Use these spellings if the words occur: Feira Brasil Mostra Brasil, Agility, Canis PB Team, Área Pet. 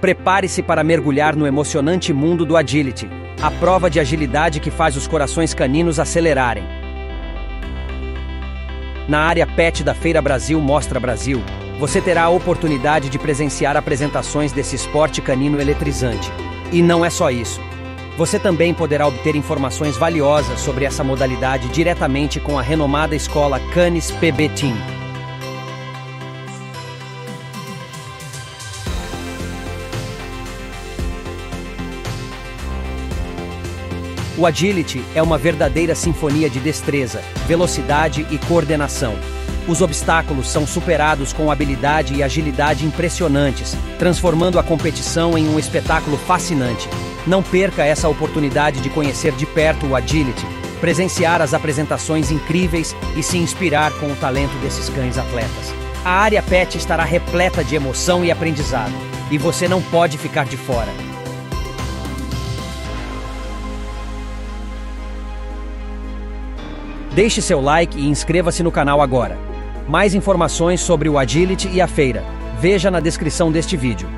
Prepare-se para mergulhar no emocionante mundo do Agility, a prova de agilidade que faz os corações caninos acelerarem. Na área PET da Feira Brasil Mostra Brasil, você terá a oportunidade de presenciar apresentações desse esporte canino eletrizante. E não é só isso. Você também poderá obter informações valiosas sobre essa modalidade diretamente com a renomada escola Canis PB Team. O Agility é uma verdadeira sinfonia de destreza, velocidade e coordenação. Os obstáculos são superados com habilidade e agilidade impressionantes, transformando a competição em um espetáculo fascinante. Não perca essa oportunidade de conhecer de perto o Agility, presenciar as apresentações incríveis e se inspirar com o talento desses cães atletas. A área PET estará repleta de emoção e aprendizado, e você não pode ficar de fora. Deixe seu like e inscreva-se no canal agora. Mais informações sobre o Agility e a feira, veja na descrição deste vídeo.